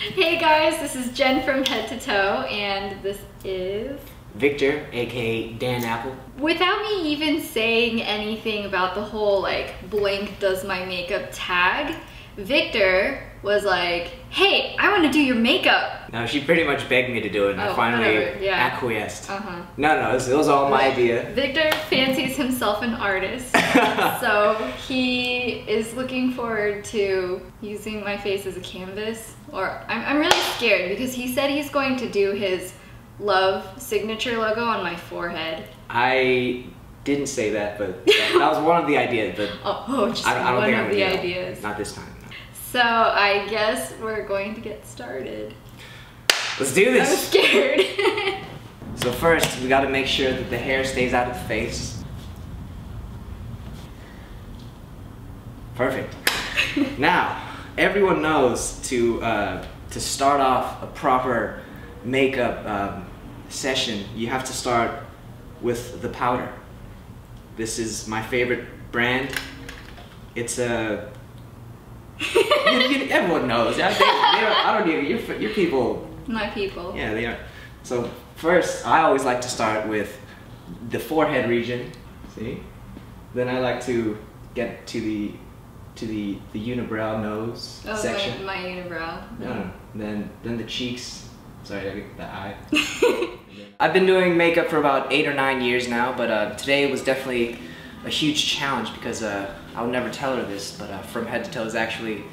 Hey guys, this is Jen from Head to Toe, and this is Victor, aka Dan Apple. Without me even saying anything about the whole like blank does my makeup tag, Victor was like, hey, I want to do your makeup. No, she pretty much begged me to do it, and I finally acquiesced. No, it was all my idea. Victor fancies himself an artist, so he is looking forward to using my face as a canvas. Or I'm really scared because he said he's going to do his love signature logo on my forehead. I didn't say that, but that was one of the ideas. But just one of the ideas. Not this time. So I guess we're going to get started. Let's do this! I'm scared! So first, we gotta make sure that the hair stays out of the face. Perfect. Now, everyone knows to start off a proper makeup session, you have to start with the powder. This is my favorite brand. It's a... everyone knows. I don't even. Your people. My people. Yeah, they are. So first, I always like to start with the forehead region. See. Then I like to get to the unibrow nose section. Oh, my unibrow. No. Then the cheeks. Sorry, the eye. I've been doing makeup for about 8 or 9 years now, but today was definitely a huge challenge because I would never tell her this, but From Head to Toe is actually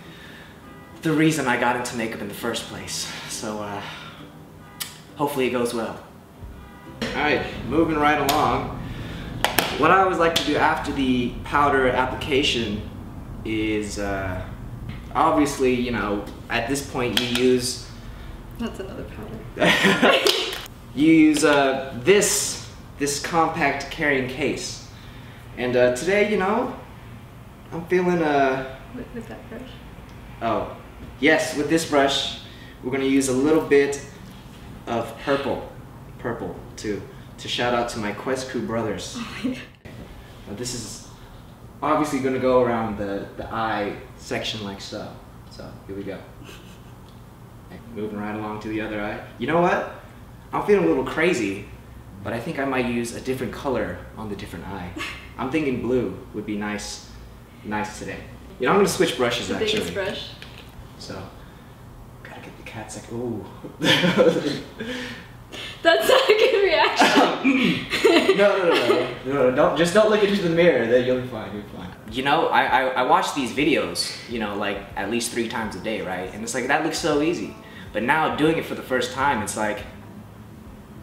the reason I got into makeup in the first place. So hopefully it goes well. Alright, moving right along. What I always like to do after the powder application is obviously, you know, at this point you use... That's another powder. You use this compact carrying case. And today, you know, I'm feeling with that brush? Oh, yes, with this brush, we're gonna use a little bit of purple to shout out to my Quest Crew brothers. Oh my God. Now, this is obviously gonna go around the eye section like so. So here we go. Okay, moving right along to the other eye. You know what? I'm feeling a little crazy, but I think I might use a different color on the different eye. I'm thinking blue would be nice today. You know, I'm gonna switch brushes actually. The biggest brush. So, gotta get the cat's like, ooh. That's not a good reaction. No, don't look into the mirror, then you'll be fine, You know, I watch these videos, you know, like at least 3 times a day, right? And it's like, that looks so easy. But now doing it for the first time, it's like,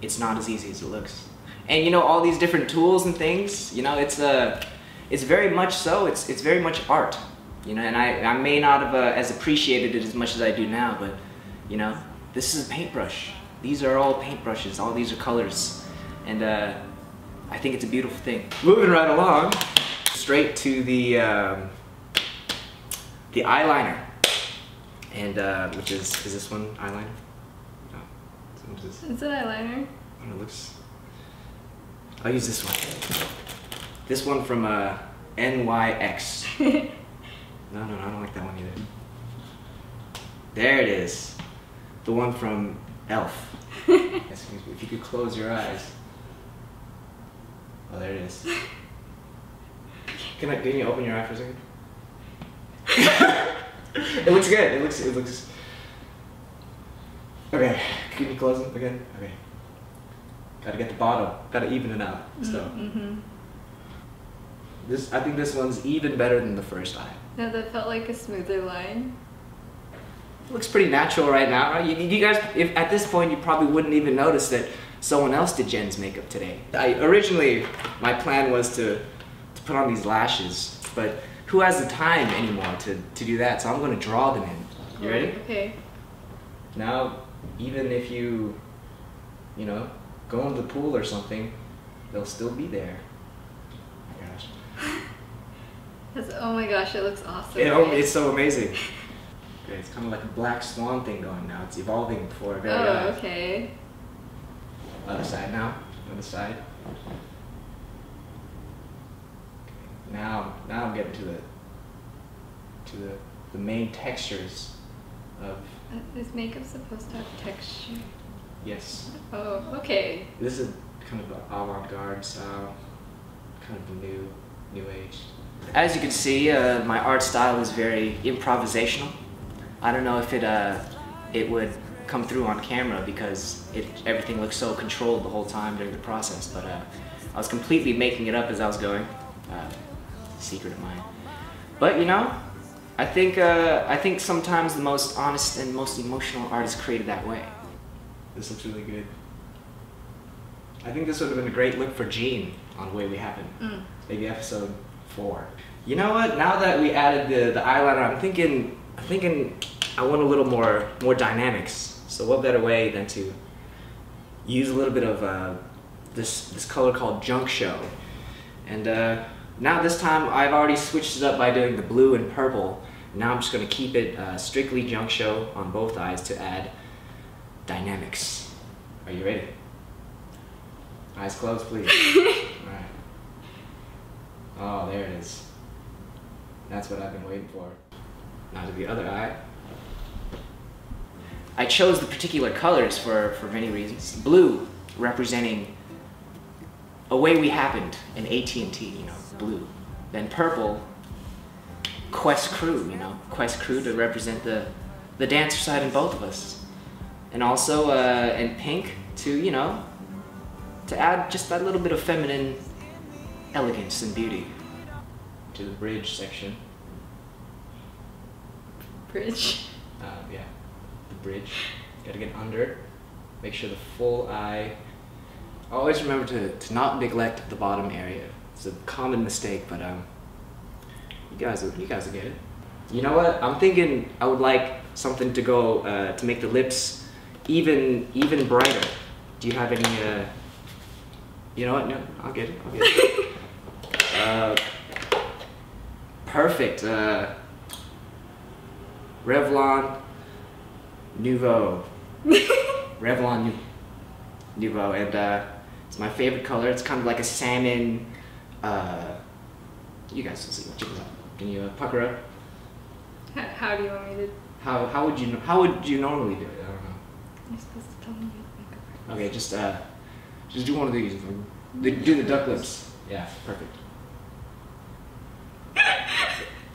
it's not as easy as it looks. And you know, all these different tools and things, you know, it's very much so, it's very much art, you know, and I may not have as appreciated it as much as I do now, but you know, this is a paintbrush. These are all paintbrushes, all these are colors, and I think it's a beautiful thing. Moving right along, straight to the eyeliner, and which is this one eyeliner? No, it's an eyeliner. I don't know, it looks... I'll use this one. This one from NYX. No, I don't like that one either. There it is. The one from Elf. Excuse me, if you could close your eyes. Oh, there it is. Can you open your eye for a second? It looks good. It looks... Okay, can you close them again? Okay. Gotta get the bottom. Gotta even it out. So I think this one's even better than the first eye. No, that felt like a smoother line. It looks pretty natural right now, right? You guys, if at this point you probably wouldn't even notice that someone else did Jen's makeup today. Originally, my plan was to put on these lashes, but who has the time anymore to do that? So I'm going to draw them in. You ready? Okay. Now, even if you know, go into the pool or something, they'll still be there. Oh my gosh. Oh my gosh, it looks awesome. It's so amazing. Okay, it's kind of like a black swan thing going now. It's evolving before very eyes. Okay. Other side now. Other side. Okay, now I'm getting to the main textures of... Is makeup supposed to have texture? Yes. Oh, okay. This is kind of an avant-garde style, kind of new age. As you can see, my art style is very improvisational. I don't know if it would come through on camera because everything looks so controlled the whole time during the process, but I was completely making it up as I was going. Secret of mine. But you know, I think sometimes the most honest and most emotional art is created that way. This looks really good. I think this would have been a great look for Jean on Away We Happened. Maybe episode 4. You know what? Now that we added the eyeliner, I'm thinking I want a little more dynamics. So what better way than to use a little bit of this color called Junk Show. And now this time I've already switched it up by doing the blue and purple. Now I'm just going to keep it strictly Junk Show on both eyes to add dynamics. Are you ready? Eyes closed, please. Alright. Oh, there it is. That's what I've been waiting for. Now to the other eye. I chose the particular colors for many reasons. Blue representing Away We Happened and AT&T, you know, blue. Then purple, Quest Crew, you know, Quest Crew to represent the dancer side in both of us. And also in pink to, you know, to add just that little bit of feminine elegance and beauty. To the bridge section. Bridge? Yeah, the bridge. Gotta get under, make sure the full eye. Always remember to not neglect the bottom area. It's a common mistake, but you guys will get it. You know what? I'm thinking I would like something to go to make the lips even brighter. Do you have any? You know what? No, I'll get it. Perfect. Revlon Nouveau. Revlon Nouveau, and it's my favorite color. It's kind of like a salmon. You guys will see. Check this out. Can you pucker up? How do you want me to? How would you normally do it? I don't know. You're supposed to tell me how to make it. Okay, just do one of these. Do the duck lips. Yeah, perfect.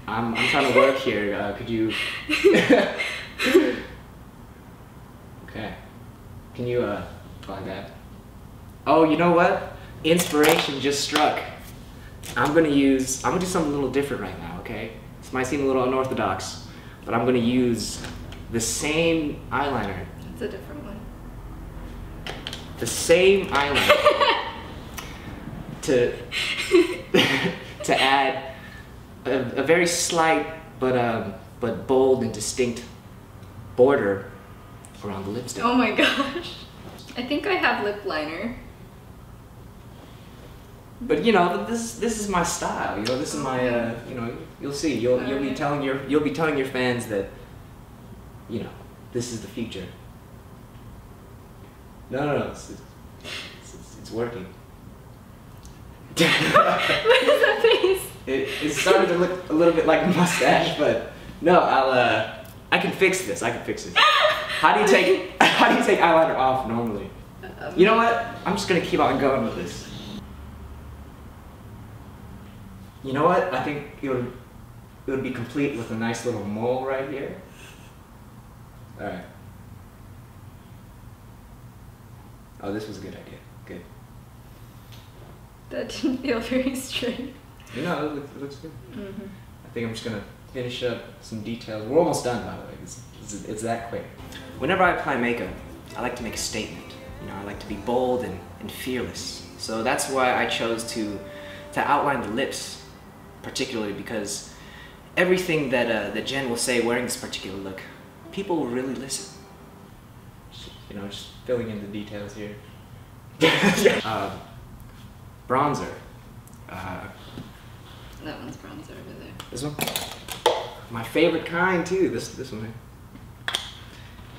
I'm trying to work here. Could you? Okay. Can you find that? Oh, you know what? Inspiration just struck. I'm gonna do something a little different right now. Okay. This might seem a little unorthodox, but I'm gonna use the same eyeliner. It's a different one. The same eyeliner to add a very slight but bold and distinct border around the lipstick. Oh my gosh! I think I have lip liner. But you know, this is my style. You know, this is my you know. You'll see. You'll be telling your fans that, you know, this is the future. No, it's working. What is that face? It started to look a little bit like a mustache, but no, I can fix this. How do you take eyeliner off normally? You know what? I'm just gonna keep on going with this. You know what? I think it would be complete with a nice little mole right here. All right. Oh, this was a good idea. Good. That didn't feel very straight. You know, it looks good. Mm-hmm. I think I'm just gonna finish up some details. We're almost done, by the way. It's that quick. Whenever I apply makeup, I like to make a statement. You know, I like to be bold and fearless. So that's why I chose to outline the lips, particularly because everything that Jen will say wearing this particular look, people will really listen. You know, just filling in the details here. Bronzer. That one's bronzer over there. This one? My favorite kind too, this one here.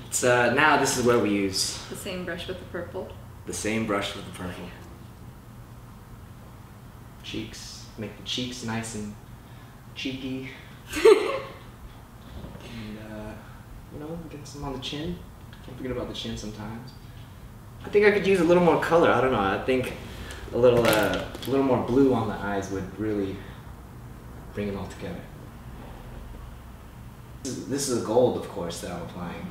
It's, now this is where we use... The same brush with the purple. The same brush with the purple. Cheeks. Make the cheeks nice and cheeky. And, you know, get some on the chin. Don't forget about the chin sometimes. I think I could use a little more color. I don't know. I think a little more blue on the eyes would really bring it all together. This is a gold, of course, that I'm applying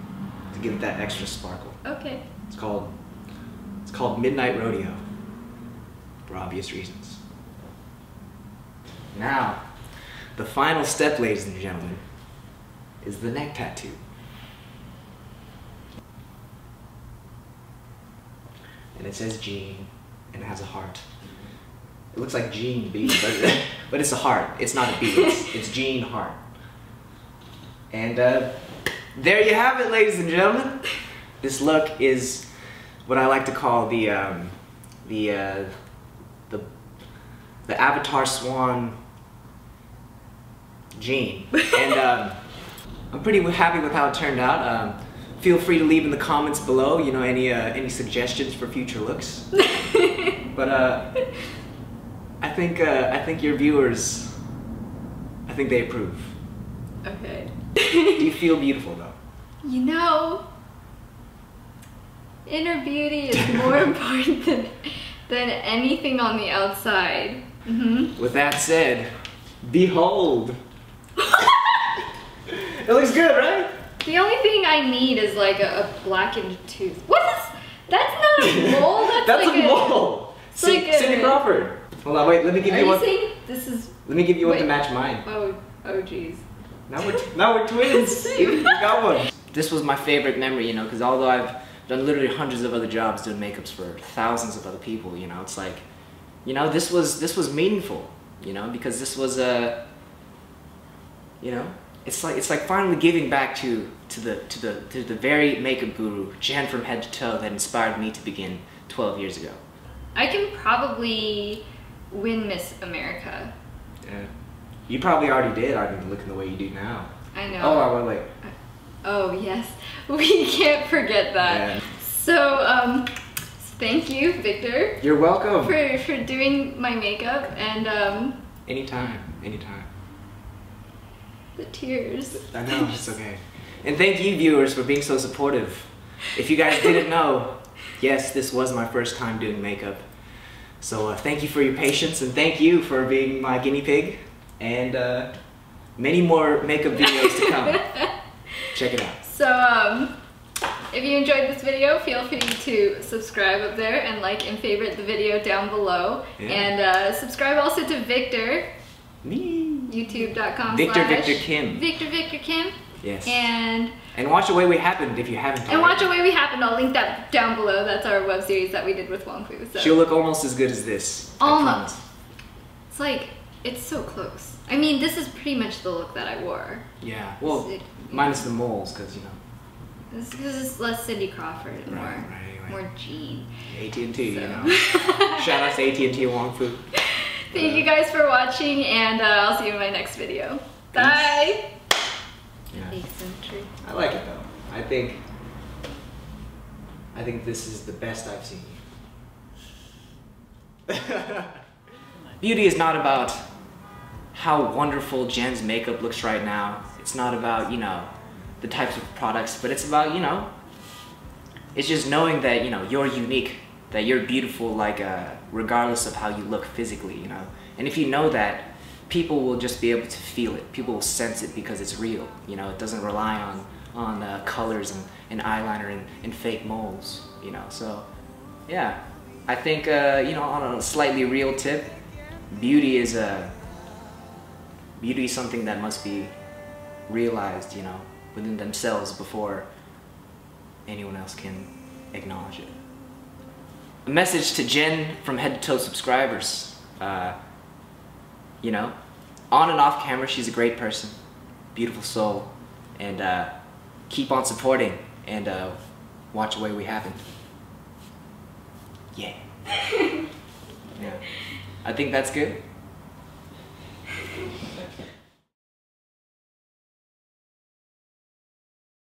to give it that extra sparkle. Okay. It's called Midnight Rodeo, for obvious reasons. Now, the final step, ladies and gentlemen, is the neck tattoo. And it says Jean, and it has a heart. It looks like Jean B, but, but it's a heart. It's not a B, it's Jean heart. And there you have it, ladies and gentlemen. This look is what I like to call the Avatar Swan Jean. And I'm pretty happy with how it turned out. Feel free to leave in the comments below, you know, any suggestions for future looks. But I think your viewers, I think they approve. Okay. Do you feel beautiful though? You know, inner beauty is more important than anything on the outside. Mm-hmm. With that said, behold. It looks good, right? The only thing I need is like a blackened tooth. What's this? That's not a mole. That's, that's like a mole. It's like Cindy Crawford. Hold on, wait. Let me give you one. This is. Let me give you one to match mine. Oh, geez. Now we're twins. You got one. This was my favorite memory, you know, because although I've done literally hundreds of other jobs doing makeups for thousands of other people, you know, it's like, you know, this was meaningful, you know, because this was a, you know. It's like finally giving back to the very makeup guru, Jen from Head to Toe, that inspired me to begin 12 years ago. I can probably win Miss America. Yeah. You probably already did. I've been looking the way you do now. I know. Oh, wait. Oh, yes. We can't forget that. Yeah. So, thank you, Victor. You're welcome. For doing my makeup and, Anytime. The tears. I know, it's okay. And thank you, viewers, for being so supportive. If you guys didn't know, yes, this was my first time doing makeup. So thank you for your patience, and thank you for being my guinea pig. And many more makeup videos to come. Check it out. So if you enjoyed this video, feel free to subscribe up there and like and favorite the video down below. Yeah. And subscribe also to Victor. Me. YouTube.com. /Victor Kim. Victor Kim. Yes. And watch Away We Happened if you haven't. And watch Away We Happened. I'll link that down below. That's our web series that we did with Wong Fu. So. She'll look almost as good as this. Almost. It's like it's so close. I mean, this is pretty much the look that I wore. Yeah. Well, minus the moles, because you know. This is less Cindy Crawford and more Jean. AT&T, so. You know. Shout out to AT&T and Wong Fu. Thank you guys for watching, and I'll see you in my next video. Bye! Yeah. I like it though. I think this is the best I've seen you. Beauty is not about how wonderful Jen's makeup looks right now. It's not about, you know, the types of products, but it's about, you know, it's just knowing that, you know, you're unique. That you're beautiful, like regardless of how you look physically, you know. And if you know that, people will just be able to feel it. People will sense it because it's real, you know. It doesn't rely on colors and eyeliner and fake moles, you know. So, yeah, I think you know, on a slightly real tip, beauty is something that must be realized, you know, within themselves before anyone else can acknowledge it. A message to Jen from Head to Toe subscribers, you know, on and off camera, she's a great person, beautiful soul, and keep on supporting, and watch Away We Happened. Yeah. Yeah. I think that's good.